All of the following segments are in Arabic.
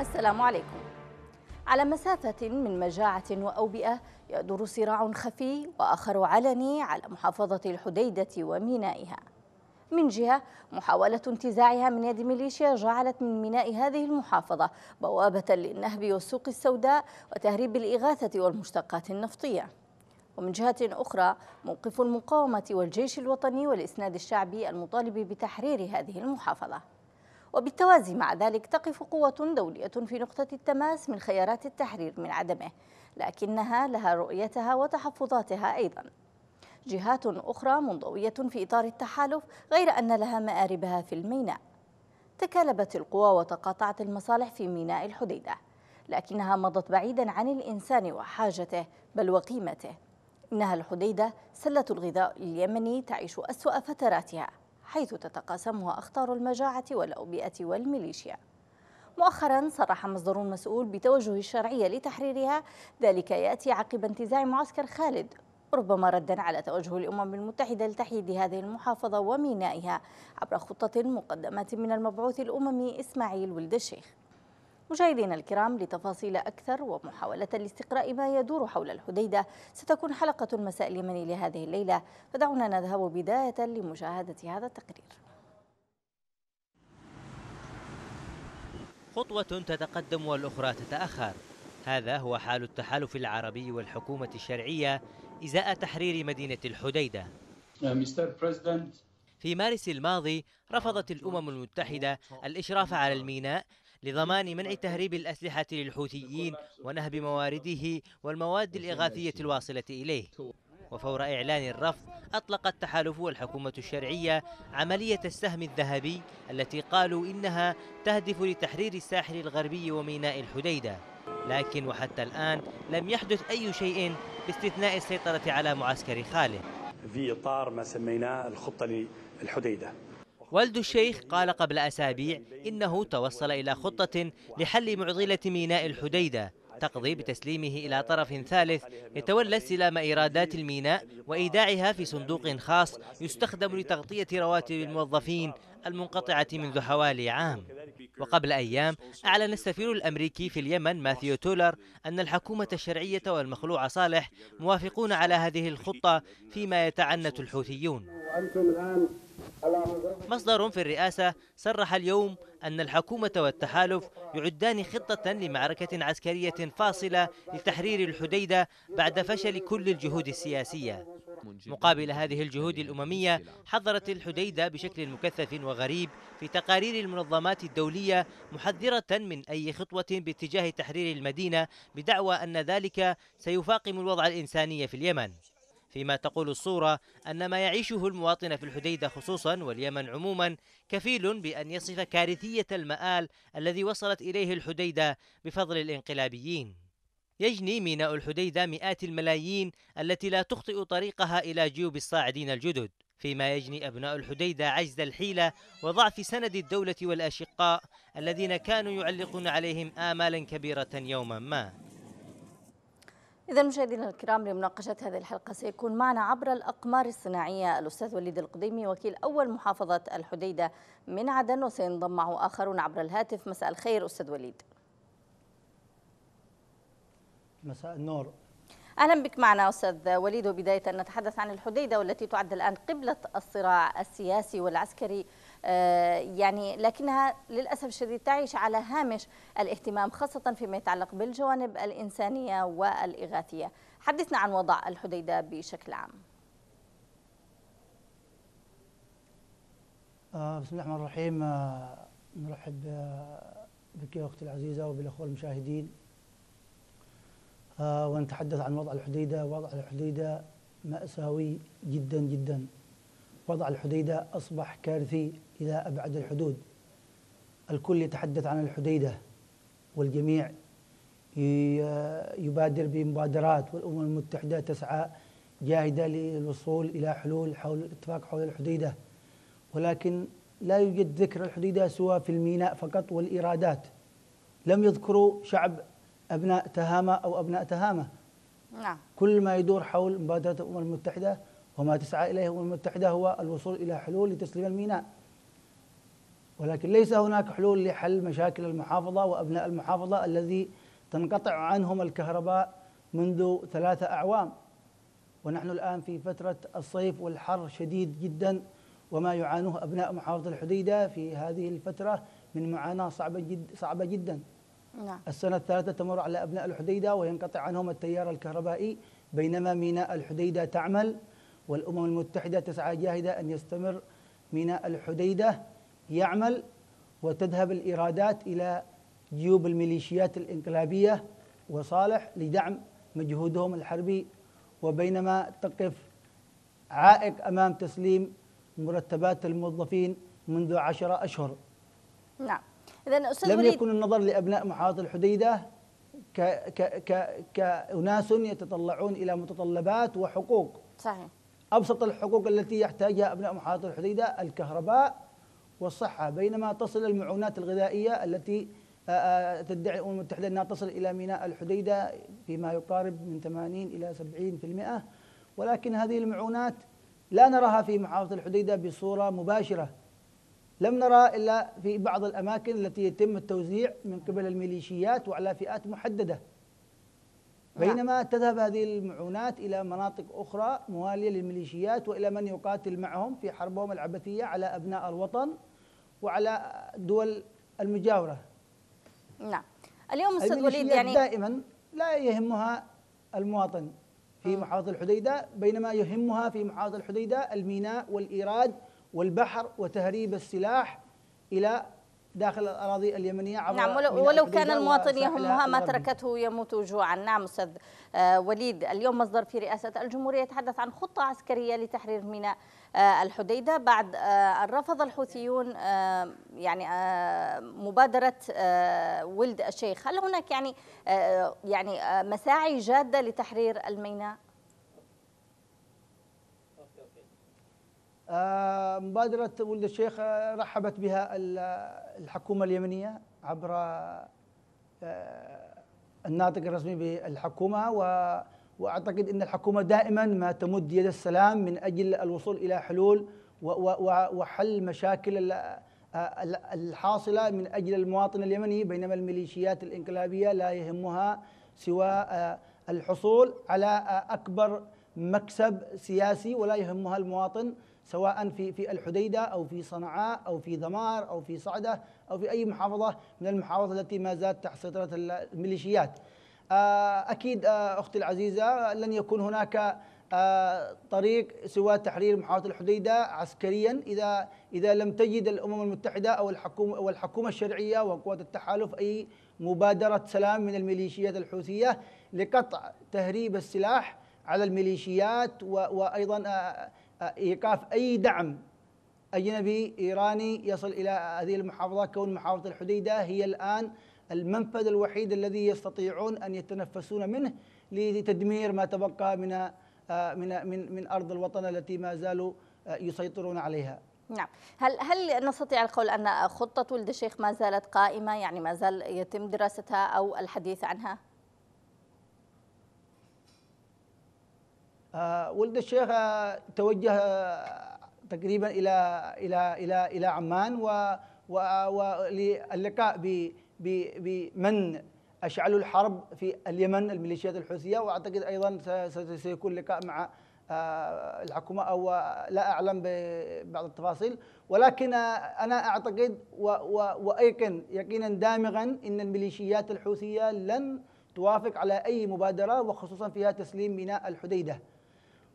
السلام عليكم. على مسافة من مجاعة وأوبئة يدور صراع خفي وآخر علني على محافظة الحديدة ومينائها. من جهة محاولة انتزاعها من يد ميليشيا جعلت من ميناء هذه المحافظة بوابة للنهب والسوق السوداء وتهريب الإغاثة والمشتقات النفطية. ومن جهة أخرى موقف المقاومة والجيش الوطني والإسناد الشعبي المطالب بتحرير هذه المحافظة. وبالتوازي مع ذلك تقف قوة دولية في نقطة التماس من خيارات التحرير من عدمه، لكنها لها رؤيتها وتحفظاتها أيضا. جهات أخرى منضوية في إطار التحالف غير أن لها مآربها في الميناء. تكالبت القوى وتقاطعت المصالح في ميناء الحديدة، لكنها مضت بعيدا عن الإنسان وحاجته بل وقيمته. إنها الحديدة سلة الغذاء اليمني تعيش أسوأ فتراتها، حيث تتقاسمها أخطار المجاعة والأوبئة والميليشيا. مؤخرا صرح مصدر مسؤول بتوجه الشرعية لتحريرها، ذلك يأتي عقب انتزاع معسكر خالد، ربما ردا على توجه الأمم المتحدة لتحييد هذه المحافظة ومينائها عبر خطة مقدمة من المبعوث الأممي إسماعيل ولد الشيخ. مشاهدينا الكرام، لتفاصيل أكثر ومحاولة لاستقراء ما يدور حول الحديدة ستكون حلقة المساء اليمني لهذه الليلة، فدعونا نذهب بداية لمشاهدة هذا التقرير. خطوة تتقدم والأخرى تتأخر، هذا هو حال التحالف العربي والحكومة الشرعية إزاء تحرير مدينة الحديدة. في مارس الماضي رفضت الأمم المتحدة الإشراف على الميناء لضمان منع تهريب الأسلحة للحوثيين ونهب موارده والمواد الإغاثية الواصلة إليه. وفور إعلان الرفض أطلق التحالف والحكومة الشرعية عملية السهم الذهبي التي قالوا إنها تهدف لتحرير الساحل الغربي وميناء الحديدة، لكن وحتى الآن لم يحدث أي شيء باستثناء السيطرة على معسكر خالد في إطار ما سميناه الخطة للحديدة. ولد الشيخ قال قبل أسابيع إنه توصل إلى خطة لحل معضلة ميناء الحديدة تقضي بتسليمه إلى طرف ثالث يتولى استلام إيرادات الميناء وإيداعها في صندوق خاص يستخدم لتغطية رواتب الموظفين المنقطعة منذ حوالي عام. وقبل أيام أعلن السفير الأمريكي في اليمن ماثيو تولر أن الحكومة الشرعية والمخلوع صالح موافقون على هذه الخطة فيما يتعنت الحوثيون. مصدر في الرئاسة صرح اليوم أن الحكومة والتحالف يعدان خطة لمعركة عسكرية فاصلة لتحرير الحديدة بعد فشل كل الجهود السياسية. مقابل هذه الجهود الأممية حظرت الحديدة بشكل مكثف وغريب في تقارير المنظمات الدولية محذرة من أي خطوة باتجاه تحرير المدينة بدعوى أن ذلك سيفاقم الوضع الإنساني في اليمن، فيما تقول الصورة أن ما يعيشه المواطن في الحديدة خصوصا واليمن عموما كفيل بأن يصف كارثية المآل الذي وصلت إليه الحديدة بفضل الانقلابيين. يجني ميناء الحديدة مئات الملايين التي لا تخطئ طريقها إلى جيوب الصاعدين الجدد، فيما يجني أبناء الحديدة عجز الحيلة وضعف سند الدولة والأشقاء الذين كانوا يعلقون عليهم آمالا كبيرة يوما ما. إذا مشاهدينا الكرام، لمناقشة هذه الحلقة سيكون معنا عبر الأقمار الصناعية الأستاذ وليد القديمي، وكيل أول محافظة الحديدة من عدن، وسينضم معه آخرون عبر الهاتف. مساء الخير أستاذ وليد. مساء النور. أهلا بك معنا أستاذ وليد. وبداية نتحدث عن الحديدة والتي تعد الآن قبلة الصراع السياسي والعسكري، لكنها للأسف الشديد تعيش على هامش الاهتمام خاصة فيما يتعلق بالجوانب الإنسانية والإغاثية. حدثنا عن وضع الحديدة بشكل عام. بسم الله الرحمن الرحيم. نرحب بك يا أختي العزيزة وبالأخوة المشاهدين، ونتحدث عن وضع الحديدة. وضع الحديدة مأساوي جدا جدا. وضع الحديدة أصبح كارثي إلى أبعد الحدود. الكل يتحدث عن الحديدة والجميع يبادر بمبادرات، والأمم المتحدة تسعى جاهدة للوصول إلى حلول حول الاتفاق حول الحديدة، ولكن لا يوجد ذكر الحديدة سوى في الميناء فقط والإيرادات. لم يذكروا شعب أبناء تهامة أو أبناء تهامة. نعم. كل ما يدور حول مبادرة الأمم المتحدة وما تسعى إليه الأمم المتحدة هو الوصول إلى حلول لتسليم الميناء. ولكن ليس هناك حلول لحل مشاكل المحافظة وأبناء المحافظة الذي تنقطع عنهم الكهرباء منذ 3 أعوام، ونحن الآن في فترة الصيف والحر شديد جدا، وما يعانوه أبناء محافظة الحديدة في هذه الفترة من معاناة صعبة جدا. نعم. السنة الثالثة تمر على أبناء الحديدة وينقطع عنهم التيار الكهربائي، بينما ميناء الحديدة تعمل، والأمم المتحدة تسعى جاهدة أن يستمر ميناء الحديدة يعمل، وتذهب الإيرادات إلى جيوب الميليشيات الإنقلابية وصالح لدعم مجهودهم الحربي، وبينما تقف عائق أمام تسليم مرتبات الموظفين منذ 10 أشهر. نعم. إذن أستاذ وليد، لم يكن النظر لأبناء محافظة الحديدة كأناس يتطلعون إلى متطلبات وحقوق. صحيح. أبسط الحقوق التي يحتاجها أبناء محافظة الحديدة الكهرباء والصحة، بينما تصل المعونات الغذائية التي تدعي الأمم المتحدة أنها تصل إلى ميناء الحديدة فيما يقارب من 80 إلى 70%، ولكن هذه المعونات لا نراها في محافظة الحديدة بصورة مباشرة، لم نرى إلا في بعض الأماكن التي يتم التوزيع من قبل الميليشيات وعلى فئات محددة، بينما تذهب هذه المعونات إلى مناطق أخرى موالية للميليشيات وإلى من يقاتل معهم في حربهم العبثية على أبناء الوطن وعلى دول المجاورة. نعم. اليوم أستاذ وليد يعني دائما لا يهمها المواطن في محافظة الحديدة، بينما يهمها في محافظة الحديدة الميناء والإيراد والبحر وتهريب السلاح إلى داخل الأراضي اليمنية عبر. نعم. ولو كان المواطن يهمها ما تركته يموت جوعا. نعم أستاذ وليد، اليوم مصدر في رئاسة الجمهورية يتحدث عن خطة عسكرية لتحرير ميناء الحديدة بعد أن رفض الحوثيون يعني مبادرة ولد الشيخ. هل هناك يعني مساعي جادة لتحرير الميناء؟ مبادرة ولد الشيخ رحبت بها الحكومة اليمنية عبر الناطق الرسمي بالحكومة، وأعتقد أن الحكومة دائما ما تمد يد السلام من أجل الوصول إلى حلول وحل مشاكل الحاصلة من أجل المواطن اليمني، بينما الميليشيات الإنقلابية لا يهمها سوى الحصول على أكبر مكسب سياسي، ولا يهمها المواطن سواء في الحديدة أو في صنعاء أو في ذمار أو في صعدة أو في أي محافظة من المحافظات التي ما زالت تحت سيطرة الميليشيات. أكيد أختي العزيزة لن يكون هناك طريق سوى تحرير محافظة الحديدة عسكريا إذا لم تجد الأمم المتحدة أو الحكومة الشرعية وقوات التحالف أي مبادرة سلام من الميليشيات الحوثية لقطع تهريب السلاح على الميليشيات، وأيضا إيقاف أي دعم أجنبي إيراني يصل إلى هذه المحافظة، كون محافظة الحديدة هي الآن المنفذ الوحيد الذي يستطيعون أن يتنفسون منه لتدمير ما تبقى من من من من أرض الوطن التي ما زالوا يسيطرون عليها. نعم. هل نستطيع القول أن خطة ولد الشيخ ما زالت قائمة، يعني ما زال يتم دراستها أو الحديث عنها؟ ولد الشيخ توجه تقريبا الى الى الى الى عمان وللقاء بمن اشعلوا الحرب في اليمن الميليشيات الحوثيه، واعتقد ايضا سيكون لقاء مع الحكومه او لا اعلم ببعض التفاصيل، ولكن انا اعتقد وايقن يقينا دامغا ان الميليشيات الحوثيه لن توافق على اي مبادره وخصوصا فيها تسليم ميناء الحديده،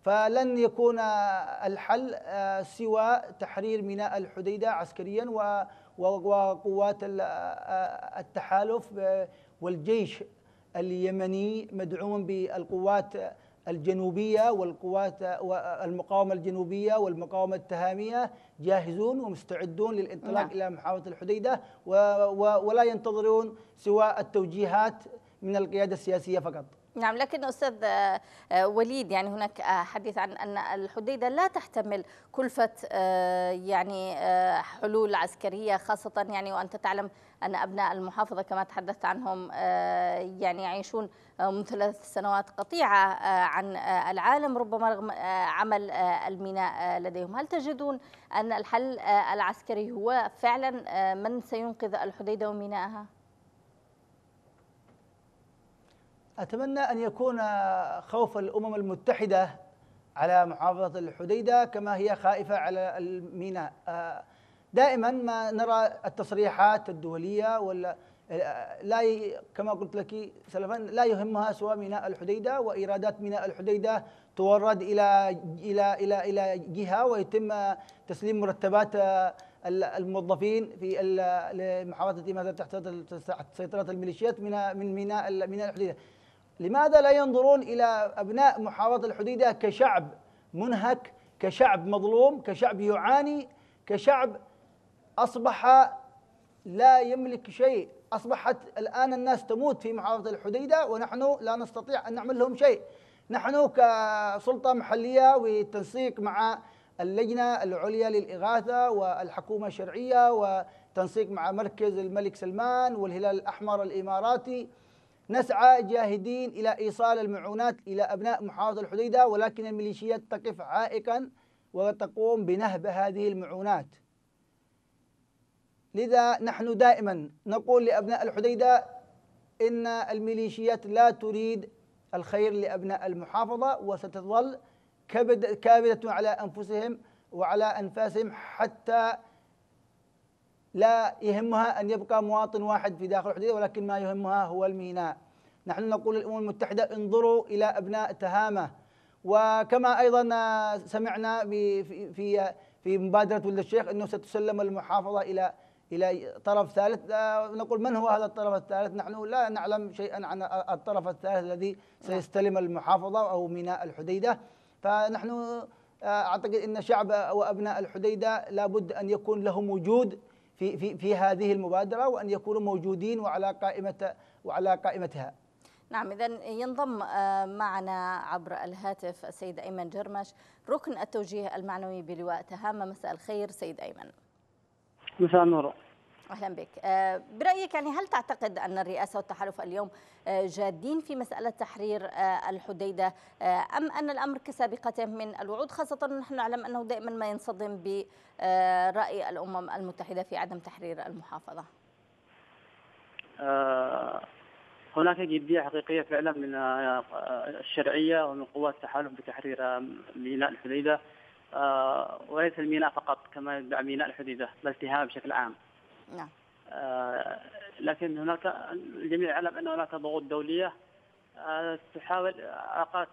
فلن يكون الحل سوى تحرير ميناء الحديدة عسكريا وقوات التحالف والجيش اليمني مدعوم بالقوات الجنوبية والقوات المقاومة الجنوبية والمقاومة التهامية جاهزون ومستعدون للانطلاق إلى محافظة الحديدة، ولا ينتظرون سوى التوجيهات من القيادة السياسية فقط. نعم، لكن أستاذ وليد يعني هناك حديث عن أن الحديدة لا تحتمل كلفة يعني حلول عسكرية، خاصة يعني وأنت تعلم أن أبناء المحافظة كما تحدثت عنهم يعني يعيشون منذ 3 سنوات قطيعة عن العالم ربما رغم عمل الميناء لديهم. هل تجدون أن الحل العسكري هو فعلا من سينقذ الحديدة ومينائها؟ أتمنى أن يكون خوف الأمم المتحدة على محافظة الحديدة كما هي خائفة على الميناء. دائما ما نرى التصريحات الدولية ولا لا كما قلت لك سلفا لا يهمها سوى ميناء الحديدة، وإيرادات ميناء الحديدة تورد إلى إلى إلى إلى جهة ويتم تسليم مرتبات الموظفين في محافظة ما زال تحت سيطرة الميليشيات من ميناء الحديدة. لماذا لا ينظرون إلى أبناء محافظة الحديدة كشعب منهك، كشعب مظلوم، كشعب يعاني، كشعب أصبح لا يملك شيء؟ أصبحت الآن الناس تموت في محافظة الحديدة ونحن لا نستطيع أن نعمل لهم شيء. نحن كسلطة محلية والتنسيق مع اللجنة العليا للإغاثة والحكومة الشرعية وتنسيق مع مركز الملك سلمان والهلال الأحمر الإماراتي نسعى جاهدين إلى إيصال المعونات إلى أبناء محافظة الحديدة، ولكن الميليشيات تقف عائقا وتقوم بنهب هذه المعونات. لذا نحن دائما نقول لأبناء الحديدة إن الميليشيات لا تريد الخير لأبناء المحافظة وستظل كابدة على أنفسهم وعلى أنفاسهم حتى لا يهمها أن يبقى مواطن واحد في داخل الحديدة، ولكن ما يهمها هو الميناء. نحن نقول للأمم المتحدة انظروا إلى أبناء تهامة، وكما أيضا سمعنا في مبادرة ولد الشيخ أنه ستسلم المحافظة إلى طرف ثالث. نقول من هو هذا الطرف الثالث؟ نحن لا نعلم شيئا عن الطرف الثالث الذي سيستلم المحافظة أو ميناء الحديدة. فنحن أعتقد أن شعب وأبناء الحديدة لابد أن يكون لهم وجود في هذه المبادرة وأن يكونوا موجودين وعلى قائمتها. نعم، إذا ينضم معنا عبر الهاتف السيد أيمن جرمش ركن التوجيه المعنوي بلواء تهامة. مساء الخير سيد أيمن. مساء النور، أهلا بك. برأيك يعني هل تعتقد أن الرئاسة والتحالف اليوم جادين في مسألة تحرير الحديدة أم أن الأمر كسابقته من الوعود، خاصة نحن نعلم أنه دائما ما ينصدم برأي الأمم المتحدة في عدم تحرير المحافظة؟ هناك جدية حقيقية فعلا من الشرعية ومن قوات التحالف بتحرير ميناء الحديدة، وليس الميناء فقط كما يدعى ميناء الحديدة بل تهامة بشكل عام. نعم. لكن هناك الجميع يعلم أن هناك ضغوط دولية تحاول إعاقة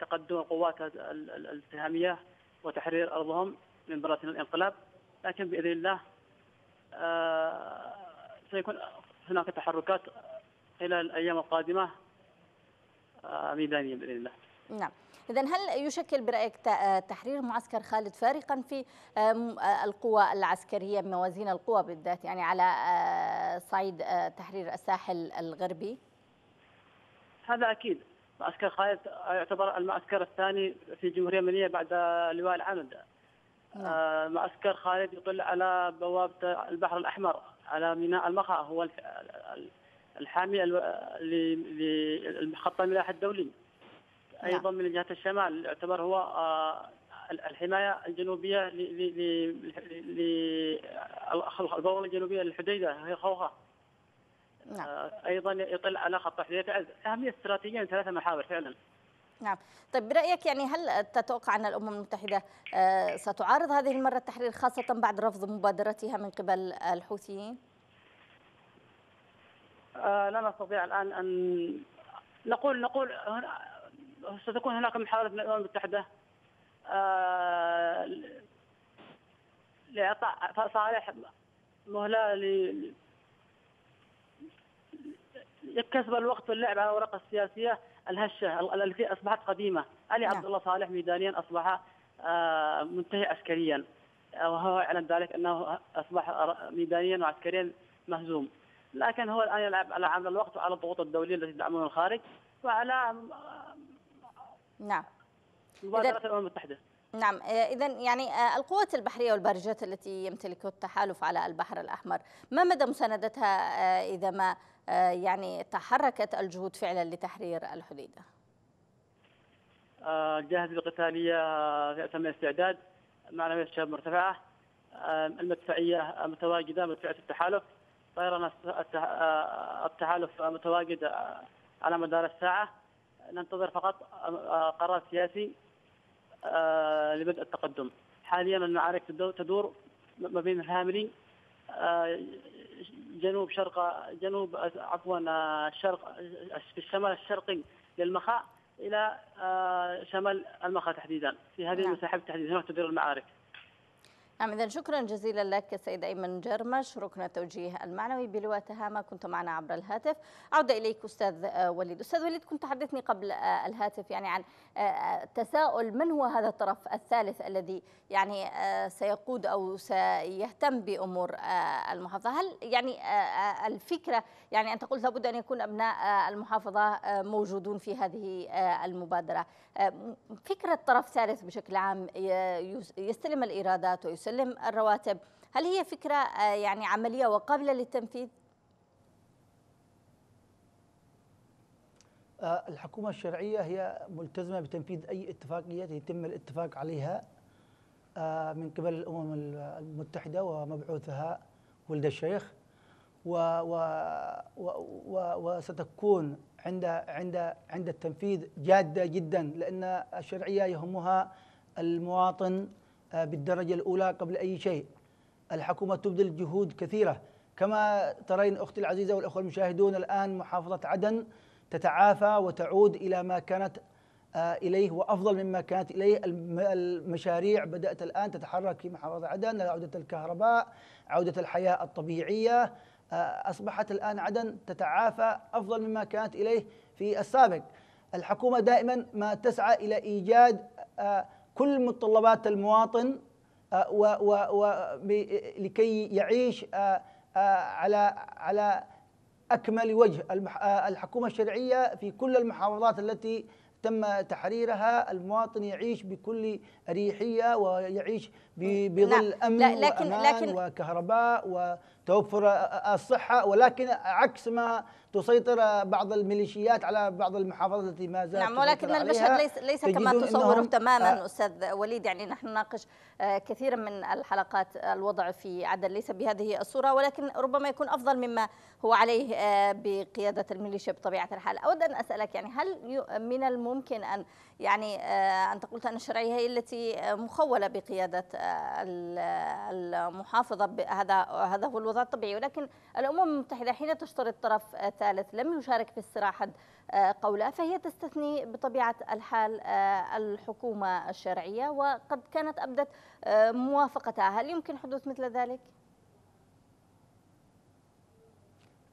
تقدم القوات التهامية وتحرير أرضهم من براثن الانقلاب، لكن بإذن الله سيكون هناك تحركات خلال الأيام القادمة ميدانية بإذن الله. نعم، إذا هل يشكل برأيك تحرير معسكر خالد فارقا في القوى العسكرية موازين القوى بالذات يعني على صعيد تحرير الساحل الغربي؟ هذا أكيد، معسكر خالد يعتبر المعسكر الثاني في الجمهورية المنية بعد لواء العمد. معسكر خالد يطل على بوابة البحر الأحمر على ميناء المخا، هو الحامي لخط الملاحة الدولي. أيضا من جهة الشمال يعتبر هو الحماية الجنوبية البوابة الجنوبية للحديدة هي خوخة. نعم. أيضا يطل على خط حديدة عز. أهمية استراتيجية 3 محاور فعلا. نعم، طيب برأيك يعني هل تتوقع أن الأمم المتحدة ستعارض هذه المرة التحرير خاصة بعد رفض مبادرتها من قبل الحوثيين؟ لا نستطيع الآن أن نقول ستكون هناك محاولة من الأمم المتحدة لإعطاء صالح مهلة لكسب الوقت واللعب على الأوراق السياسية الهشة التي أصبحت قديمة. علي عبد الله صالح ميدانيا أصبح منتهي عسكريا، وهو يعلن ذلك أنه أصبح ميدانيا وعسكريا مهزوم. لكن هو الآن يلعب على الوقت وعلى الضغوط الدولية التي تدعمها الخارج وعلى نعم مبادرات الأمم المتحدة. نعم، إذا يعني القوات البحرية والبارجات التي يمتلكها التحالف على البحر الأحمر، ما مدى مساندتها إذا ما يعني تحركت الجهود فعلا لتحرير الحديدة؟ الجاهزية القتالية تم الاستعداد، معنوية الشباب مرتفعة، المدفعية متواجدة، مدفعية التحالف، طيران التحالف متواجد على مدار الساعة، ننتظر فقط قرار سياسي لبدء التقدم. حاليا المعارك تدور ما بين الهاملي شرق في الشمال الشرقي للمخا الى شمال المخا تحديدا، في هذه المساحات تحديدا تدور المعارك. نعم، إذن شكرا جزيلا لك السيد أيمن جرمش ركن التوجيه المعنوي بلواء تهامة، كنت معنا عبر الهاتف. عودة إليك أستاذ وليد. أستاذ وليد، كنت تحدثني قبل الهاتف يعني عن تساؤل من هو هذا الطرف الثالث الذي يعني سيقود أو سيهتم بأمور المحافظة. هل يعني الفكرة يعني أنت قلت لابد أن يكون أبناء المحافظة موجودون في هذه المبادرة، فكرة طرف ثالث بشكل عام يستلم الإيرادات ويستلم الرواتب، هل هي فكرة يعني عملية وقابلة للتنفيذ؟ الحكومة الشرعية هي ملتزمة بتنفيذ أي اتفاقية يتم الاتفاق عليها من قبل الأمم المتحدة ومبعوثها ولد الشيخ، وستكون عند التنفيذ جادة جدا، لأن الشرعية يهمها المواطن بالدرجة الأولى قبل أي شيء. الحكومة تبذل جهود كثيرة كما ترين أختي العزيزة والأخوة المشاهدون. الآن محافظة عدن تتعافى وتعود إلى ما كانت إليه وأفضل مما كانت إليه. المشاريع بدأت الآن تتحرك في محافظة عدن، عودة الكهرباء، عودة الحياة الطبيعية، أصبحت الآن عدن تتعافى أفضل مما كانت إليه في السابق. الحكومة دائما ما تسعى إلى إيجاد كل متطلبات المواطن لكي يعيش على أكمل وجه. الحكومة الشرعية في كل المحافظات التي تم تحريرها المواطن يعيش بكل أريحية ويعيش بظل أمن وأمان وكهرباء وتوفر الصحة، ولكن عكس ما تسيطر بعض الميليشيات على بعض المحافظات التي ما زالت. نعم، ولكن المشهد ليس كما تصوره تماما أستاذ وليد. يعني نحن نناقش كثيرا من الحلقات الوضع في عدن ليس بهذه الصورة، ولكن ربما يكون أفضل مما هو عليه بقيادة الميليشيا بطبيعة الحال. أود أن أسألك يعني هل من الممكن أن يعني أنت قلت أن الشرعية هي التي مخولة بقيادة المحافظة، هذا هو الوضع الطبيعي، ولكن الأمم المتحدة حين تشترط طرف ثالث لم يشارك في الصراع حد قوله، فهي تستثني بطبيعة الحال الحكومة الشرعية وقد كانت أبدت موافقتها. هل يمكن حدوث مثل ذلك؟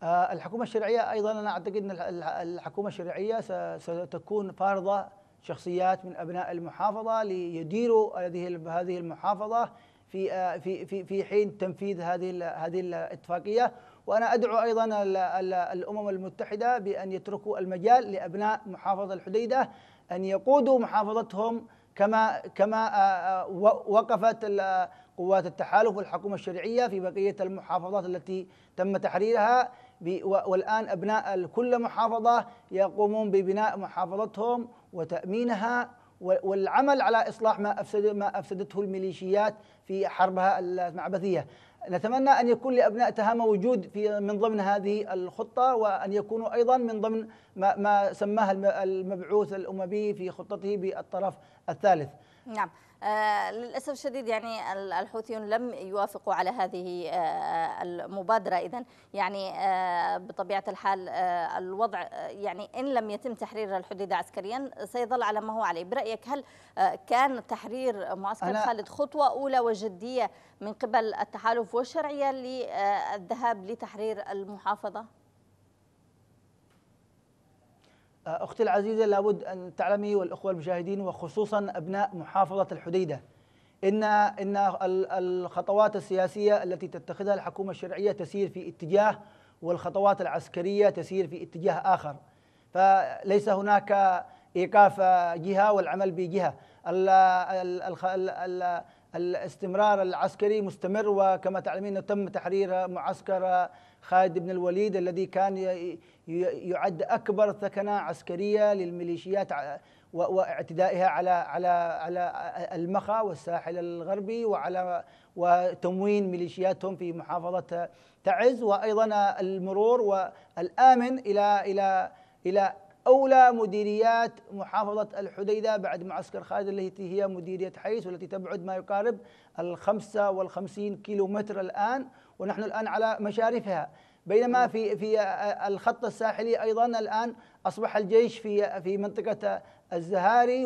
الحكومة الشرعية أيضا أنا أعتقد أن الحكومة الشرعية ستكون فارضة شخصيات من أبناء المحافظة ليديروا هذه المحافظة في في في في حين تنفيذ هذه الاتفاقية. وأنا أدعو أيضا الأمم المتحدة بأن يتركوا المجال لأبناء محافظة الحديدة أن يقودوا محافظتهم كما وقفت قوات التحالف والحكومة الشرعية في بقية المحافظات التي تم تحريرها. والآن أبناء كل محافظة يقومون ببناء محافظتهم وتأمينها والعمل على إصلاح ما أفسدته الميليشيات في حربها المعبثية. نتمنى أن يكون لأبناء تهامة وجود من ضمن هذه الخطة، وأن يكونوا أيضا من ضمن ما سماه المبعوث الأممي في خطته بالطرف الثالث. نعم، للأسف الشديد يعني الحوثيون لم يوافقوا على هذه المبادرة. إذن يعني بطبيعة الحال الوضع يعني إن لم يتم تحرير الحديدة عسكريا سيظل على ما هو عليه. برأيك هل كان تحرير معسكر خالد خطوة أولى وجدية من قبل التحالف والشرعية للذهاب لتحرير المحافظة؟ أختي العزيزة، لابد أن تعلمي والأخوة المشاهدين وخصوصا أبناء محافظة الحديدة إن الخطوات السياسية التي تتخذها الحكومة الشرعية تسير في اتجاه والخطوات العسكرية تسير في اتجاه آخر، فليس هناك إيقاف جهة والعمل بجهة. الاستمرار العسكري مستمر، وكما تعلمين تم تحرير معسكر خالد بن الوليد الذي كان يعد أكبر ثكنة عسكرية للميليشيات واعتدائها على المخا والساحل الغربي وتموين ميليشياتهم في محافظة تعز، وأيضا المرور والآمن إلى أولى مديريات محافظة الحديدة بعد معسكر خالد التي هي مديرية حيس، والتي تبعد ما يقارب 55 كيلومتر الآن، ونحن الآن على مشارفها. بينما في الخط الساحلي أيضا الآن أصبح الجيش في منطقة الزهاري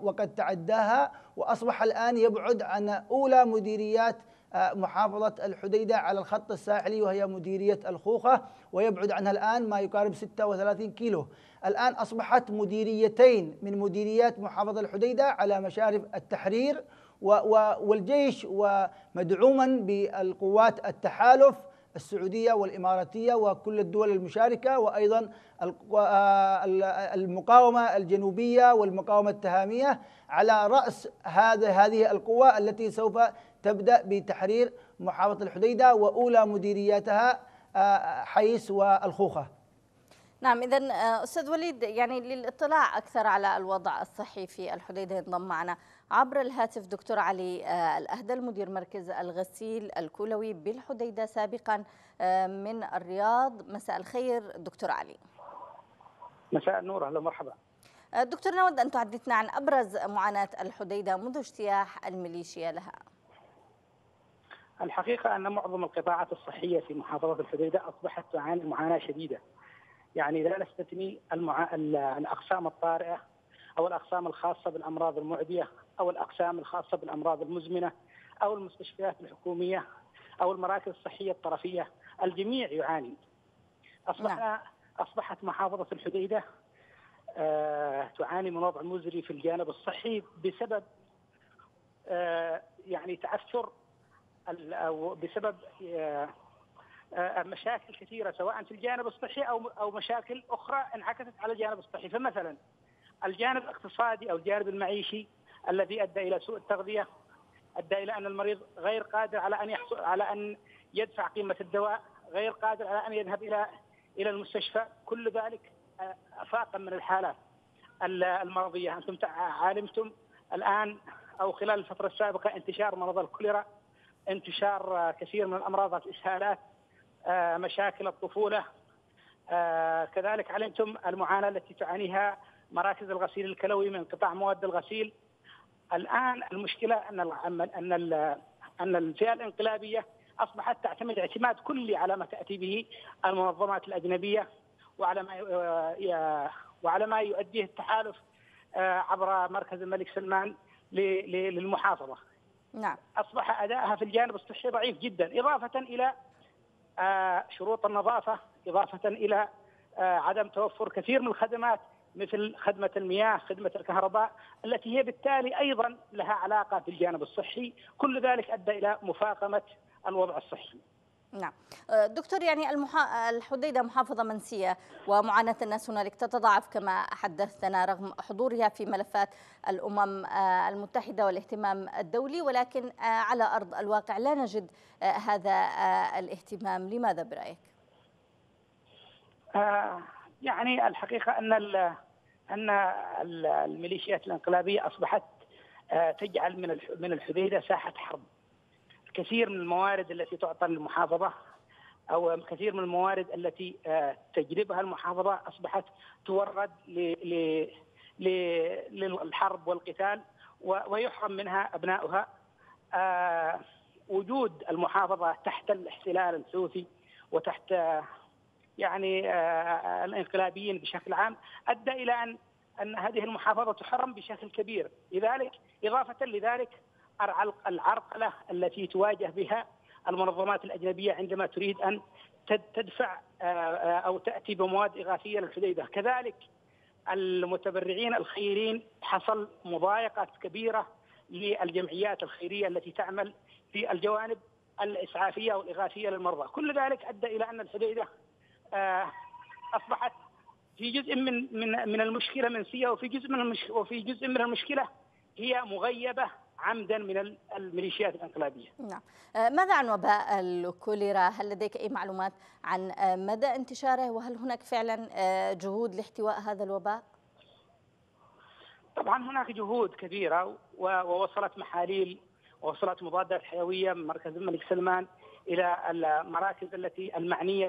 وقد تعداها، وأصبح الآن يبعد عن أولى مديريات محافظة الحديدة على الخط الساحلي وهي مديرية الخوخة، ويبعد عنها الآن ما يقارب 36 كيلو. الآن أصبحت مديريتين من مديريات محافظة الحديدة على مشارف التحرير، والجيش ومدعوما بالقوات التحالف السعودية والإماراتية وكل الدول المشاركة، وأيضا المقاومة الجنوبية والمقاومة التهامية على رأس هذه القوة التي سوف تبدأ بتحرير محافظة الحديدة وأولى مديرياتها حيس والخوخة. نعم، إذن أستاذ وليد، يعني للإطلاع أكثر على الوضع الصحي في الحديدة ينضم معنا عبر الهاتف دكتور علي الأهدل، مدير مركز الغسيل الكلوي بالحديدة سابقا من الرياض. مساء الخير دكتور علي. مساء النور، أهلا ومرحبا. دكتور، نود أن تحدثنا عن أبرز معاناة الحديدة منذ اجتياح الميليشيا لها. الحقيقة أن معظم القطاعات الصحية في محافظة الحديدة أصبحت تعاني معاناة شديدة، يعني لا نستثني الأقسام الطارئة أو الأقسام الخاصة بالأمراض المعدية أو الأقسام الخاصة بالأمراض المزمنة أو المستشفيات الحكومية أو المراكز الصحية الطرفية، الجميع يعاني. أصبحت محافظة الحديدة تعاني من وضع مزري في الجانب الصحي بسبب يعني تعثر بسبب مشاكل كثيرة سواء في الجانب الصحي أو مشاكل أخرى انعكست على الجانب الصحي. فمثلا الجانب الاقتصادي أو الجانب المعيشي الذي أدى إلى سوء التغذية، أدى إلى أن المريض غير قادر على أن يحصل على أن يدفع قيمة الدواء، غير قادر على أن يذهب إلى المستشفى. كل ذلك أفاقا من الحالات المرضية. أنتم علمتم الآن أو خلال الفترة السابقة انتشار مرض الكوليرا، انتشار كثير من الأمراض، الإسهالات، مشاكل الطفولة، كذلك علمتم المعاناة التي تعانيها مراكز الغسيل الكلوي من قطاع مواد الغسيل. الآن المشكلة أن الفئة الانقلابية أصبحت تعتمد اعتماد كلي على ما تأتي به المنظمات الأجنبية وعلى ما يؤديه التحالف عبر مركز الملك سلمان للمحافظة. نعم. أصبح أدائها في الجانب الصحي ضعيف جدا، إضافة إلى شروط النظافة، إضافة إلى عدم توفر كثير من الخدمات مثل خدمة المياه، خدمة الكهرباء التي هي بالتالي أيضا لها علاقة بالجانب الصحي. كل ذلك أدى إلى مفاقمة الوضع الصحي. نعم دكتور، يعني الحديدة محافظة منسية ومعاناة الناس هنالك تتضاعف كما حدثتنا رغم حضورها في ملفات الأمم المتحدة والاهتمام الدولي، ولكن على أرض الواقع لا نجد هذا الاهتمام. لماذا برأيك؟ يعني الحقيقة أن الميليشيات الانقلابية أصبحت تجعل من الحديدة ساحة حرب. كثير من الموارد التي تعطى للمحافظة أو كثير من الموارد التي تجلبها المحافظة أصبحت تورد للحرب والقتال ويحرم منها أبنائها. وجود المحافظة تحت الاحتلال الحوثي وتحت يعني الانقلابيين بشكل عام أدى إلى أن هذه المحافظة تحرم بشكل كبير. لذلك إضافة لذلك العرقلة التي تواجه بها المنظمات الأجنبية عندما تريد أن تدفع أو تأتي بمواد إغاثية للحديدة. كذلك المتبرعين الخيرين حصل مضايقات كبيرة للجمعيات الخيرية التي تعمل في الجوانب الإسعافية والإغاثية للمرضى. كل ذلك أدى إلى أن الحديدة أصبحت في جزء من المشكلة منسية، وفي جزء من المشكلة هي مغيبة عمدا من الميليشيات الانقلابية. نعم. ماذا عن وباء الكوليرا؟ هل لديك أي معلومات عن مدى انتشاره، وهل هناك فعلا جهود لاحتواء هذا الوباء؟ طبعا هناك جهود كبيرة، ووصلت محاليل ووصلت مضادات حيوية من مركز الملك سلمان إلى المراكز التي المعنية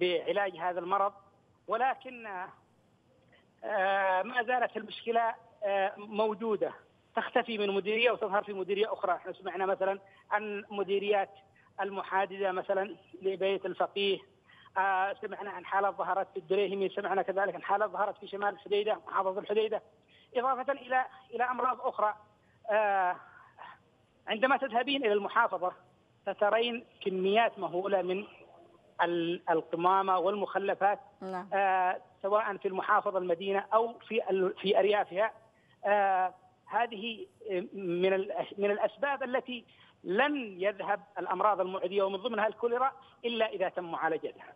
بعلاج هذا المرض، ولكن ما زالت المشكلة موجودة، تختفي من مديرية وتظهر في مديرية أخرى. احنا سمعنا مثلا عن مديريات المحاددة مثلا لبيت الفقيه، سمعنا عن حالة ظهرت في الدريهمي، سمعنا كذلك عن حالة ظهرت في شمال الحديدة محافظة الحديدة، إضافة إلى أمراض أخرى. عندما تذهبين إلى المحافظة سترين كميات مهولة من القمامة والمخلفات، سواء في المحافظة المدينة أو في أريافها. هذه من الأسباب التي لن يذهب الأمراض المعدية، ومن ضمنها الكوليرا، إلا إذا تم معالجتها.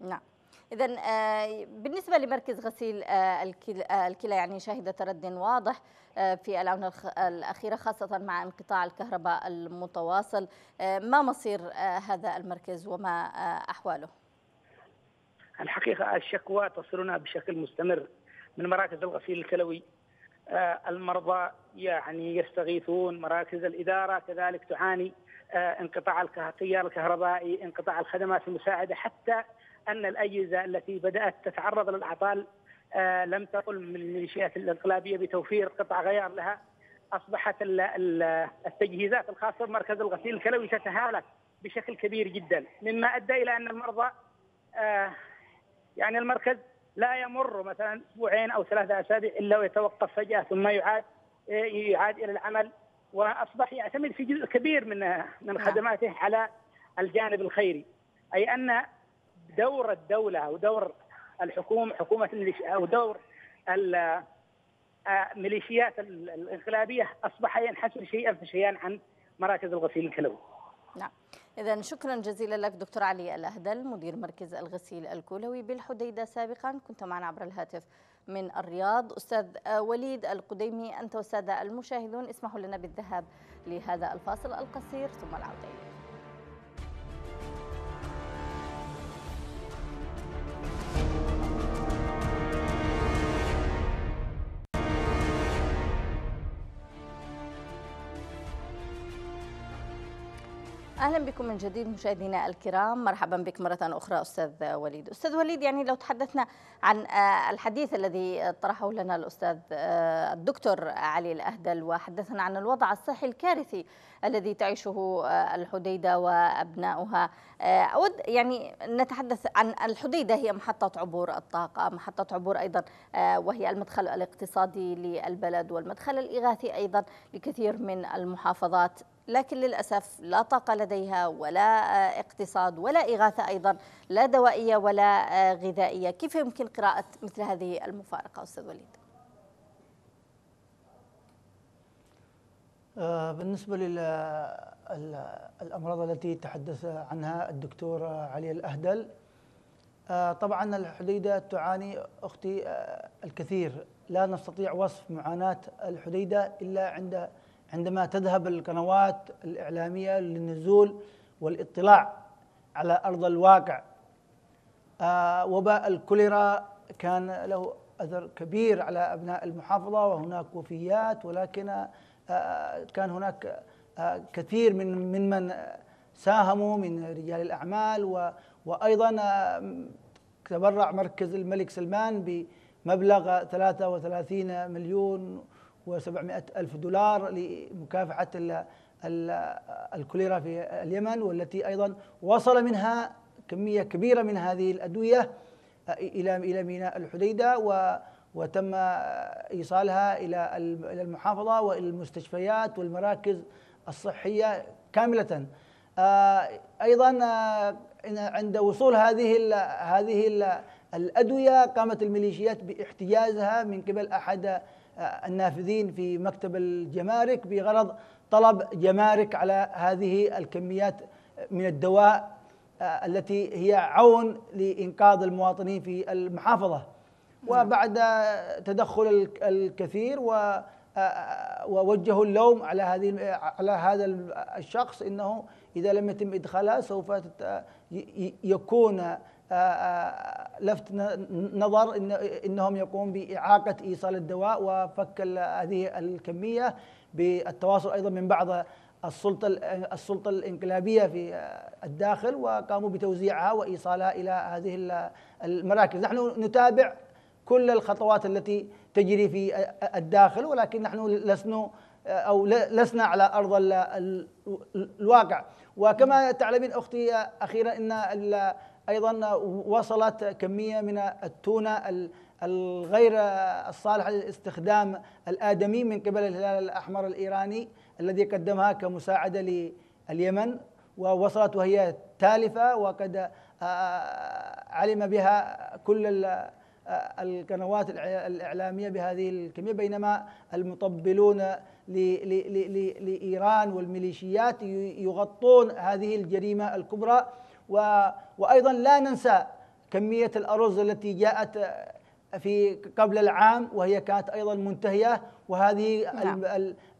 نعم. إذن بالنسبة لمركز غسيل الكلى يعني شهد تردد واضح في الآونة الأخيرة، خاصة مع انقطاع الكهرباء المتواصل. ما مصير هذا المركز وما أحواله؟ الحقيقة الشكوى تصلنا بشكل مستمر من مراكز الغسيل الكلوي. المرضى يعني يستغيثون، مراكز الإدارة كذلك تعاني، انقطاع التيار الكهربائي، انقطاع الخدمات المساعدة، حتى أن الأجهزة التي بدأت تتعرض للأعطال لم تقل من الميليشيات الانقلابية بتوفير قطع غيار لها. أصبحت التجهيزات الخاصة بمركز الغسيل الكلوي تتهالك بشكل كبير جدا، مما أدى إلى أن المرضى يعني المركز لا يمر مثلا أسبوعين أو 3 أسابيع إلا ويتوقف فجأة، ثم يعاد إلى العمل، وأصبح يعتمد في جزء كبير من خدماته على الجانب الخيري. أي أن دور الدولة أو دور الحكومة أو دور الميليشيات الانقلابية أصبح ينحسر شيئا فشيئا عن مراكز الغسيل الكلوي. نعم. إذن شكرا جزيلا لك دكتور علي الأهدل، مدير مركز الغسيل الكلوي بالحديدة. سابقا كنت معنا عبر الهاتف من الرياض أستاذ وليد القديمي. أنت والسادة المشاهدون اسمحوا لنا بالذهاب لهذا الفاصل القصير ثم العودة إليه. أهلا بكم من جديد مشاهدينا الكرام، مرحبا بك مرة أخرى أستاذ وليد. أستاذ وليد، يعني لو تحدثنا عن الحديث الذي طرحه لنا الأستاذ الدكتور علي الأهدل، وحدثنا عن الوضع الصحي الكارثي الذي تعيشه الحديدة وأبناؤها، أود يعني نتحدث عن الحديدة. هي محطة عبور الطاقة، محطة عبور أيضا وهي المدخل الاقتصادي للبلد والمدخل الإغاثي أيضا لكثير من المحافظات، لكن للأسف لا طاقة لديها ولا اقتصاد ولا إغاثة أيضا، لا دوائية ولا غذائية. كيف يمكن قراءة مثل هذه المفارقة أستاذ وليد؟ بالنسبة للأمراض التي تحدث عنها الدكتور علي الأهدل، طبعا الحديدة تعاني أختي الكثير. لا نستطيع وصف معاناة الحديدة إلا عندما تذهب القنوات الإعلامية للنزول والاطلاع على أرض الواقع. وباء الكوليرا كان له أثر كبير على أبناء المحافظة، وهناك وفيات، ولكن كان هناك كثير من ساهموا من رجال الأعمال، وأيضا تبرع مركز الملك سلمان بمبلغ 33 مليون و$700,000 لمكافحة الكوليرا في اليمن، والتي أيضا وصل منها كمية كبيرة من هذه الأدوية إلى ميناء الحديدة، وتم إيصالها إلى المحافظة وإلى المستشفيات والمراكز الصحية كاملة. أيضا عند وصول هذه الأدوية قامت الميليشيات باحتجازها من قبل أحد النافذين في مكتب الجمارك بغرض طلب جمارك على هذه الكميات من الدواء التي هي عون لإنقاذ المواطنين في المحافظة. وبعد تدخل الكثير ووجهوا اللوم على هذا الشخص، انه اذا لم يتم ادخالها سوف يكون لفت نظر انهم يقوم باعاقه ايصال الدواء وفك هذه الكميه بالتواصل ايضا من بعض السلطه الانقلابيه في الداخل، وقاموا بتوزيعها وايصالها الى هذه المراكز. نحن نتابع كل الخطوات التي تجري في الداخل، ولكن نحن لسنا على أرض الواقع. وكما تعلمين أختي أخيرا، إن أيضا وصلت كمية من التونة الغير الصالحة للاستخدام الآدمي من قبل الهلال الأحمر الإيراني الذي قدمها كمساعدة لليمن، ووصلت وهي تالفة وقد علم بها كل القنوات الإعلامية بهذه الكمية، بينما المطبلون لإيران والميليشيات يغطون هذه الجريمة الكبرى. وأيضا لا ننسى كمية الأرز التي جاءت في قبل العام وهي كانت أيضا منتهية، وهذه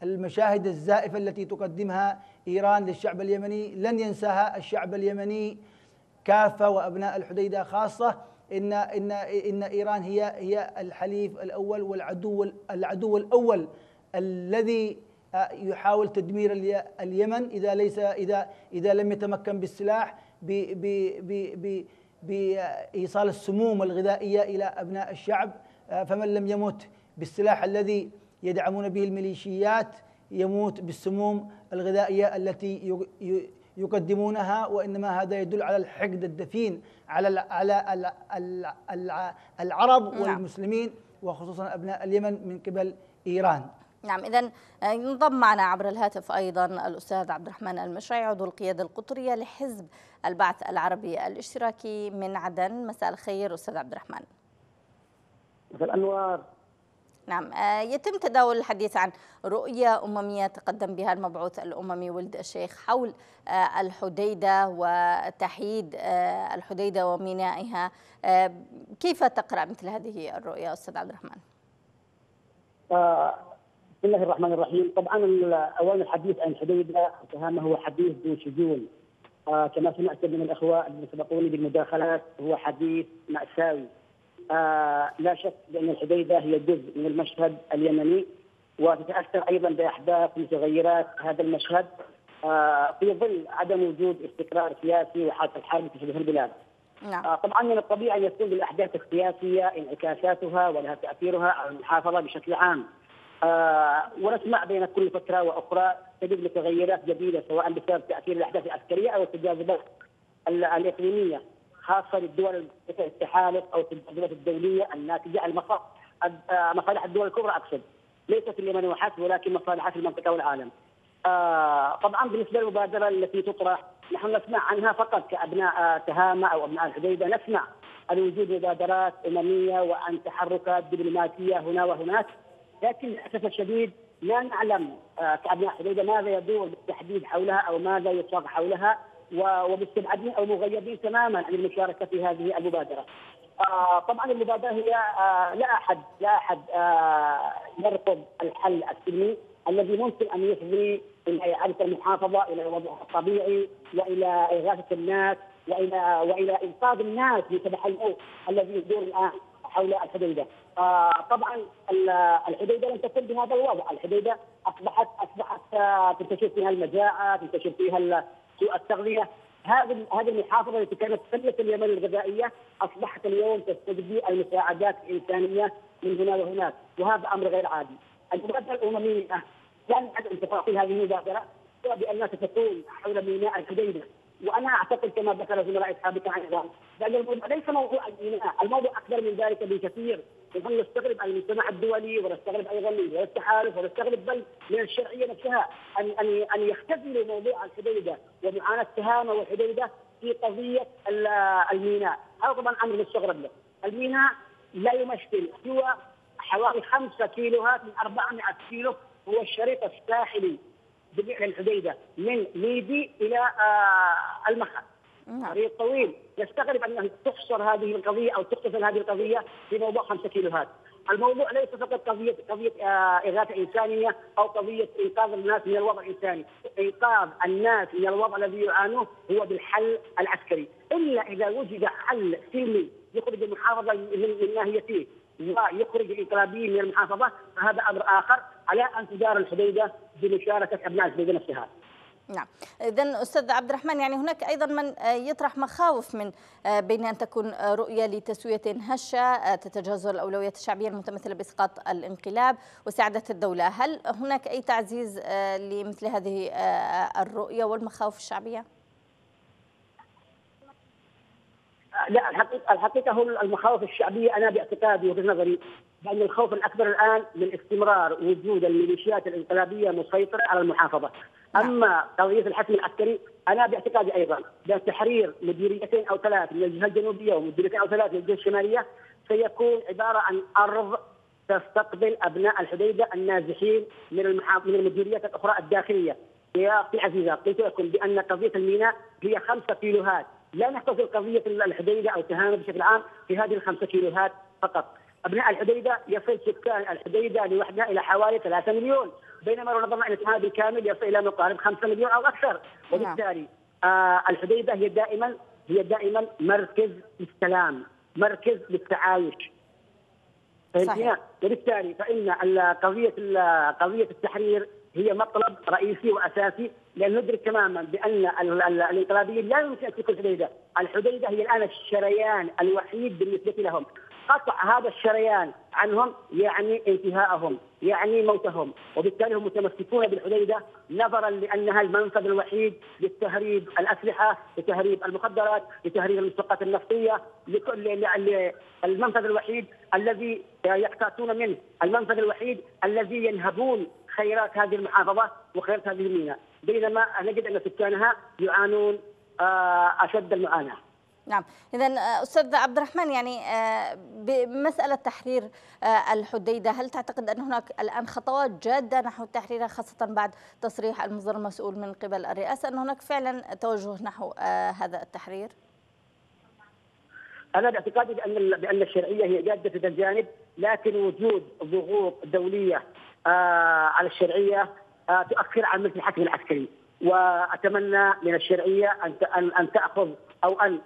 المشاهد الزائفة التي تقدمها إيران للشعب اليمني لن ينساها الشعب اليمني كافة وأبناء الحديدة خاصة. إن إيران هي الحليف الأول والعدو الأول الذي يحاول تدمير اليمن إذا لم يتمكن بالسلاح بإيصال السموم الغذائية إلى أبناء الشعب. فمن لم يموت بالسلاح الذي يدعمون به الميليشيات يموت بالسموم الغذائية التي يقدمونها، وإنما هذا يدل على الحقد الدفين على العرب والمسلمين وخصوصا أبناء اليمن من قبل إيران. نعم، إذن ينضم معنا عبر الهاتف أيضا الأستاذ عبد الرحمن المشرعي، عضو القيادة القطرية لحزب البعث العربي الاشتراكي من عدن. مساء الخير أستاذ عبد الرحمن. مساء الأنوار. نعم، يتم تداول الحديث عن رؤية أممية تقدم بها المبعوث الأممي ولد الشيخ حول الحديدة وتحييد الحديدة ومينائها، كيف تقرأ مثل هذه الرؤية أستاذ عبد الرحمن؟ بسم الله الرحمن الرحيم. طبعا أولا الحديث عن الحديدة كهامة هو حديث ذو شجون، كما سمعت من الأخوة الذين سبقوني بالمداخلات، هو حديث مأساوي. لا شك بأن الحديدة هي جزء من المشهد اليمني، وتتأثر أيضا بأحداث ومتغيرات هذا المشهد في ظل عدم وجود استقرار سياسي وحالة الحرب في البلاد. طبعا من الطبيعي أن يكون للأحداث السياسية انعكاساتها ولها تأثيرها على المحافظة بشكل عام، ونسمع بين كل فترة وأخرى تجد متغيرات جديدة سواء بسبب تأثير الأحداث العسكرية أو التجاذبات الإقليمية، خاصة للدول التحالف أو التجاذبات الدولية الناتجة عن مصالح الدول الكبرى، أقصد ليست اليمن وحسب ولكن مصالحات المنطقة والعالم. طبعا بالنسبة للمبادرة التي تطرح نحن نسمع عنها فقط كأبناء تهامة أو أبناء الحديدة، نسمع عن وجود مبادرات أممية وعن تحركات دبلوماسية هنا وهناك، لكن للأسف الشديد لا نعلم كأبناء الحديدة ماذا يدور بالتحديد حولها أو ماذا يطلق حولها، ومستبعدين او مغيبين تماما عن المشاركه في هذه المبادره. طبعا المبادره هي لا احد يرفض الحل السلمي الذي ممكن ان يفضي الى اعاده المحافظه الى وضعها الطبيعي والى اغاثه الناس والى انقاذ الناس من تبحلؤ الذي يدور الان حول الحديده. طبعا الحديده لم تكن بهذا الوضع، الحديده اصبحت تنتشر فيها المجاعه، تنتشر فيها سوء التغذيه. هذه المحافظه التي كانت قله اليمن الغذائيه اصبحت اليوم تستجدي المساعدات الانسانيه من هنا وهناك، وهذا امر غير عادي. المبادره الامميه لا نعد انتقاء هذه المبادره بانها ستكون حول ميناء الحديده، وانا اعتقد كما ذكر زملائي السابقه عن ذلك لان الموضوع ليس موضوع الميناء، الموضوع اكبر من ذلك بكثير. نحن نستغرب المجتمع الدولي ونستغرب ايضا من التحالف ونستغرب بل من الشرعيه نفسها ان يختزلوا موضوع الحديده ومعاناه تهامه والحديده في قضيه الميناء، هذا طبعا امر مستغرب له. الميناء لا يمثل سوى حوالي 5 كيلوهات من 400 كيلو، هو الشريط الساحلي بقعنا الحديدة من ليبي إلى المخا. طريق طويل، يستغرب أن تحصر هذه القضية أو تقتفل هذه القضية في موضوع 5 كيلوهات. الموضوع ليس فقط قضية إغاثة إنسانية أو قضية إنقاذ الناس من الوضع الإنساني، إنقاذ الناس من الوضع الذي يعانوه هو بالحل العسكري، إلا إذا وجد حل سلمي يخرج المحافظة من ناهيته ويخرج الانقلابيين من المحافظة، فهذا أمر آخر على أن تدار الحديدة بمشاركة أبناء الحديدة نفسها. نعم، إذا أستاذ عبد الرحمن، يعني هناك أيضا من يطرح مخاوف من بين أن تكون رؤية لتسوية هشة تتجاوز الأولويات الشعبية المتمثلة بإسقاط الانقلاب وسعادة الدولة، هل هناك أي تعزيز لمثل هذه الرؤية والمخاوف الشعبية؟ لا، الحقيقة هم المخاوف الشعبية، أنا باعتقادي وبنظري بأن الخوف الأكبر الآن من استمرار وجود الميليشيات الانقلابية مسيطرة على المحافظة. أما قضية الحسم العسكري أنا باعتقادي أيضا بتحرير مديريتين أو 3 من الجهة الجنوبية ومديريتين أو 3 من الجهة الشمالية سيكون عبارة عن أرض تستقبل أبناء الحديدة النازحين من المديريات الأخرى الداخلية. يا أختي العزيزة، قلت لكم بأن قضية الميناء هي 5 كيلوهات، لا نحتفل قضية الحديدة أو تهامة بشكل عام في هذه ال5 كيلوهات فقط. أبناء الحديدة يصل سكان الحديدة لوحدها إلى حوالي 3 مليون، بينما لو نظرنا إلى التهامة بالكامل يصل إلى ما يقارب 5 مليون أو أكثر. وبالتالي الحديدة هي دائما مركز للسلام، مركز للتعايش. فهمتنا؟ وبالتالي فإن قضية التحرير هي مطلب رئيسي وأساسي، لأن ندرك تماما بأن الانقلابيين لا يمكن أن تكون الحديدة. الحديدة هي الآن الشريان الوحيد بالنسبة لهم، قطع هذا الشريان عنهم يعني انتهاءهم، يعني موتهم، وبالتالي هم متمسكون بالحديدة نظرا لأنها المنفذ الوحيد لتهريب الأسلحة، لتهريب المخدرات، لتهريب المشتقات النفطية، المنفذ الوحيد الذي يقتاتون منه، المنفذ الوحيد الذي ينهبون خيرات هذه المحافظة وخيرات هذه الميناء، بينما نجد أن سكانها يعانون أشد المعاناة. نعم، إذا أستاذ عبد الرحمن، يعني بمسألة تحرير الحديدة، هل تعتقد أن هناك الآن خطوات جادة نحو تحريرها، خاصة بعد تصريح المصدر المسؤول من قبل الرئاسة أن هناك فعلا توجه نحو هذا التحرير؟ أنا باعتقادي بأن الشرعية هي جادة في ذا الجانب، لكن وجود ضغوط دولية على الشرعية تؤخر عملية الحكم العسكري، وأتمنى من الشرعية أن تأخذ أو أن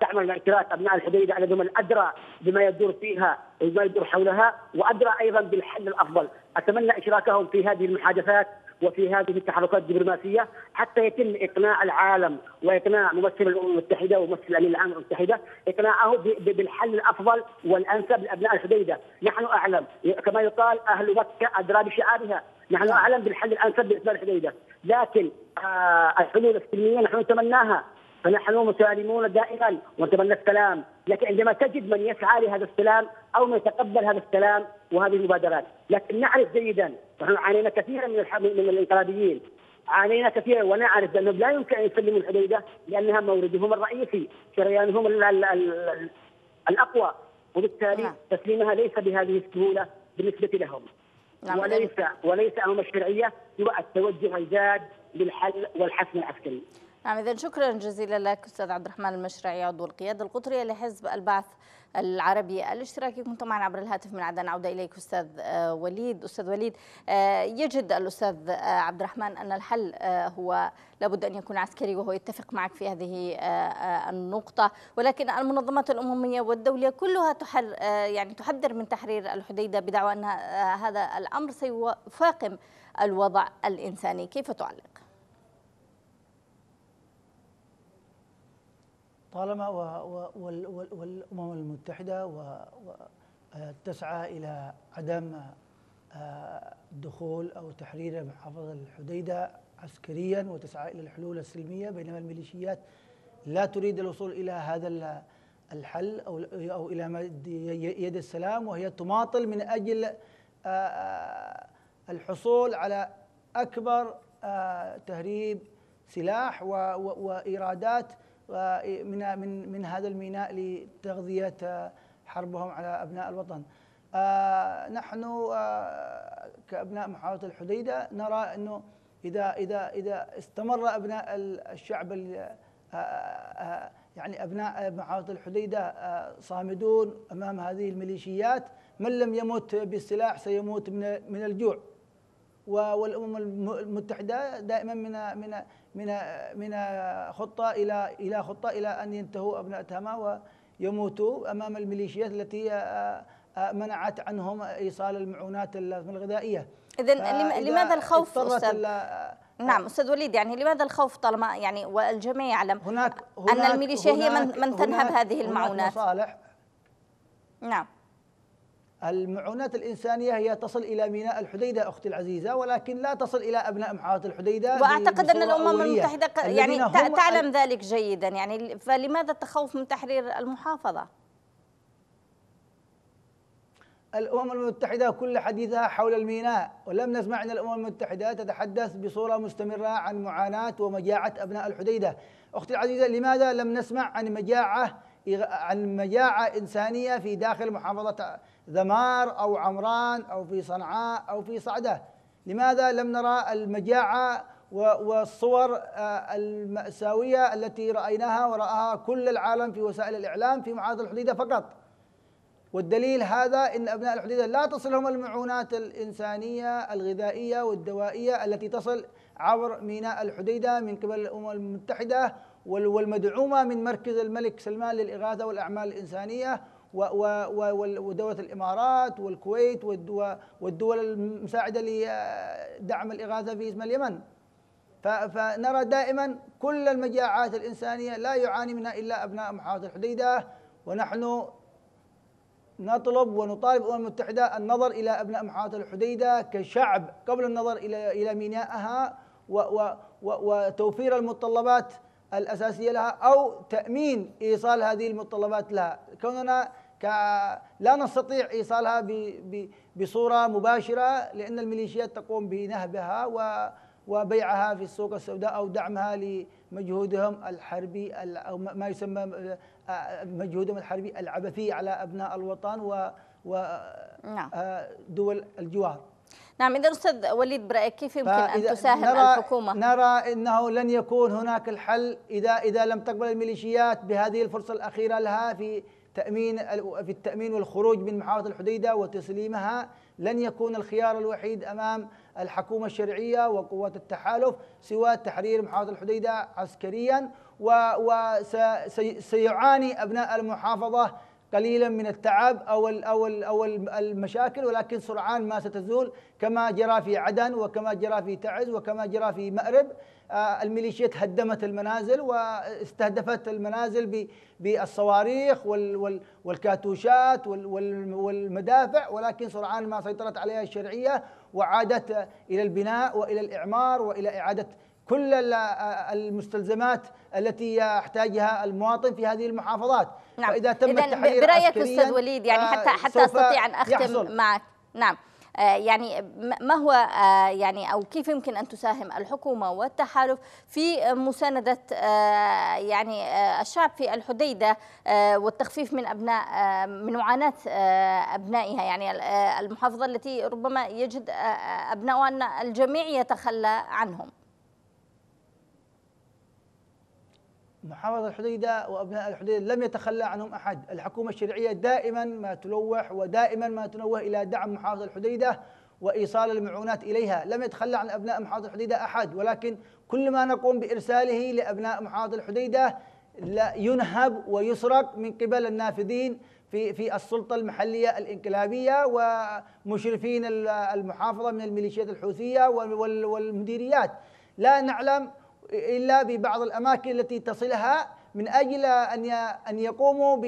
تعمل مع إكراد أبناء الحديدة الذين هم أدرى بما يدور فيها وما يدور حولها، وأدرى أيضا بالحل الأفضل. أتمنى إشراكهم في هذه المحادثات وفي هذه التحركات الدبلوماسية حتى يتم إقناع العالم وإقناع ممثل الأمم المتحدة وممثل الأمين العام للأمم المتحدة، إقناعه بالحل الأفضل والأنسب لأبناء الحديدة. نحن أعلم، كما يقال أهل مكة أدرى بشعابها، نحن أعلم بالحل الأنسب لأبناء الحديدة، لكن الحلول السلمية نحن نتمناها، فنحن مسالمون دائما ونتمنى السلام، لكن عندما تجد من يسعى لهذا السلام أو من يتقبل هذا السلام وهذه المبادرات، لكن نعرف جيدا نحن عانينا كثيرا من الانقلابيين، عانينا كثيرا، ونعرف بأنهم لا يمكن أن يسلموا الحديدة لأنها موردهم الرئيسي، شريانهم الأقوى، وبالتالي تسليمها ليس بهذه السهولة بالنسبة لهم. وليس أمام الشرعية سوى التوجه الجاد للحل والحسم العسكري. نعم، إذن شكرا جزيلا لك أستاذ عبد الرحمن المشرعي، عضو القيادة القطرية لحزب البعث العربي الاشتراكي. كنت معنا عبر الهاتف من عدن. عودة إليك أستاذ وليد. أستاذ وليد، يجد الأستاذ عبد الرحمن أن الحل هو لابد أن يكون عسكري، وهو يتفق معك في هذه النقطة، ولكن المنظمات الأممية والدولية كلها تحذر من تحرير الحديدة بدعوى أن هذا الأمر سيفاقم الوضع الإنساني. كيف تعلق؟ طالما والأمم المتحدة تسعى إلى عدم دخول أو تحرير محافظة الحديدة عسكريا وتسعى إلى الحلول السلمية، بينما الميليشيات لا تريد الوصول إلى هذا الحل أو إلى يد السلام، وهي تماطل من أجل الحصول على أكبر تهريب سلاح وإيرادات من من من هذا الميناء لتغذية حربهم على أبناء الوطن. نحن كأبناء محافظة الحديدة نرى أنه إذا استمر أبناء الشعب يعني أبناء محافظة الحديدة صامدون أمام هذه الميليشيات، من لم يموت بالسلاح سيموت من الجوع. والأمم المتحدة دائما من خطة إلى خطة إلى أن ينتهوا أبناء تهامة ويموتوا أمام الميليشيات التي منعت عنهم إيصال المعونات الغذائية. إذن لماذا الخوف أستاذ؟ نعم أستاذ وليد، يعني لماذا الخوف طالما يعني والجميع يعلم أن الميليشيا هي من تنهب هذه المعونات؟ مصالح. نعم. المعونات الإنسانية هي تصل إلى ميناء الحديدة أختي العزيزة، ولكن لا تصل إلى أبناء محافظة الحديدة. وأعتقد أن الأمم المتحدة يعني تعلم ذلك جيدا، يعني فلماذا التخوف من تحرير المحافظة؟ الأمم المتحدة كل حديثها حول الميناء، ولم نسمع أن الأمم المتحدة تتحدث بصورة مستمرة عن معاناة ومجاعة أبناء الحديدة. أختي العزيزة، لماذا لم نسمع عن مجاعة إنسانية في داخل محافظة ذمار أو عمران أو في صنعاء أو في صعدة؟ لماذا لم نرى المجاعة والصور المأساوية التي رأيناها ورآها كل العالم في وسائل الإعلام في محافظة الحديدة فقط؟ والدليل هذا أن أبناء الحديدة لا تصلهم المعونات الإنسانية الغذائية والدوائية التي تصل عبر ميناء الحديدة من قبل الأمم المتحدة والمدعومة من مركز الملك سلمان للإغاثة والأعمال الإنسانية ودولة الإمارات والكويت والدول المساعدة لدعم الإغاثة في اليمن. فنرى دائما كل المجاعات الإنسانية لا يعاني منها إلا أبناء محافظة الحديدة، ونحن نطلب ونطالب الأمم المتحدة النظر إلى أبناء محافظة الحديدة كشعب قبل النظر إلى مينائها وتوفير المتطلبات الأساسية لها أو تأمين إيصال هذه المتطلبات لها، كوننا لا نستطيع إيصالها بصورة مباشرة لأن الميليشيات تقوم بنهبها وبيعها في السوق السوداء أو دعمها لمجهودهم الحربي أو ما يسمى مجهودهم الحربي العبثي على أبناء الوطن ودول الجوار. نعم. إذا أستاذ وليد برأيك كيف يمكن أن تساهم الحكومة؟ نرى أنه لن يكون هناك الحل إذا لم تقبل الميليشيات بهذه الفرصة الأخيرة لها في التأمين والخروج من محافظة الحديدة وتسليمها. لن يكون الخيار الوحيد أمام الحكومة الشرعية وقوات التحالف سوى تحرير محافظة الحديدة عسكريا، وسيعاني أبناء المحافظة قليلا من التعب أو المشاكل، ولكن سرعان ما ستزول كما جرى في عدن وكما جرى في تعز وكما جرى في مأرب. الميليشيات هدمت المنازل واستهدفت المنازل بالصواريخ والكاتوشات والمدافع، ولكن سرعان ما سيطرت عليها الشرعية وعادت إلى البناء وإلى الإعمار وإلى إعادة كل المستلزمات التي يحتاجها المواطن في هذه المحافظات. نعم. فإذا تم التحرير برأيك أستاذ وليد، يعني حتى أستطيع أن أختم معك. نعم. يعني ما هو يعني أو كيف يمكن أن تساهم الحكومة والتحالف في مساندة يعني الشعب في الحديدة والتخفيف من معاناة أبنائها، يعني المحافظة التي ربما يجد أبنائها أن الجميع يتخلى عنهم؟ محافظة الحديدة وأبناء الحديدة لم يتخلى عنهم أحد. الحكومة الشرعية دائما ما تلوح ودائما ما تنوه إلى دعم محافظة الحديدة وإيصال المعونات إليها. لم يتخلى عن أبناء محافظة الحديدة أحد، ولكن كل ما نقوم بإرساله لأبناء محافظة الحديدة لا ينهب ويسرق من قبل النافذين في السلطة المحلية الانقلابية ومشرفين المحافظة من الميليشيات الحوثية والمديريات. لا نعلم إلا ببعض الأماكن التي تصلها من أجل أن يقوموا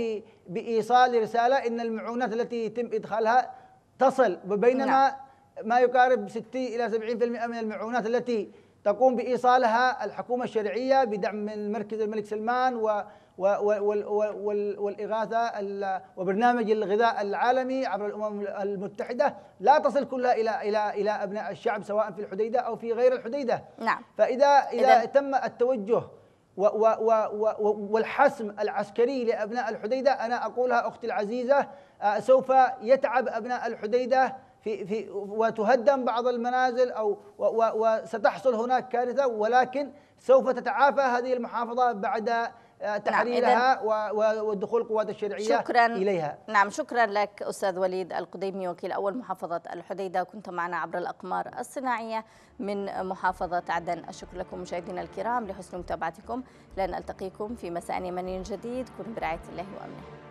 بإيصال رسالة أن المعونات التي يتم إدخالها تصل، وبينما ما يقارب 60 إلى 70% من المعونات التي تقوم بإيصالها الحكومة الشرعية بدعم من مركز الملك سلمان والإغاثة وبرنامج الغذاء العالمي عبر الأمم المتحدة لا تصل كلها إلى إلى إلى أبناء الشعب سواء في الحديدة أو في غير الحديدة. نعم. فإذا تم التوجه والحسم العسكري لأبناء الحديدة، أنا أقولها أختي العزيزة، سوف يتعب أبناء الحديدة في وتهدم بعض المنازل أو وستحصل هناك كارثة، ولكن سوف تتعافى هذه المحافظة بعد تحريرها والدخول القوات الشرعية إليها. نعم، شكرا لك أستاذ وليد القديمي وكيل أول محافظة الحديدة، كنت معنا عبر الأقمار الصناعية من محافظة عدن. أشكر لكم مشاهدينا الكرام لحسن متابعتكم، لنلتقيكم في مساء يمني جديد. كونوا برعاية الله وأمنه.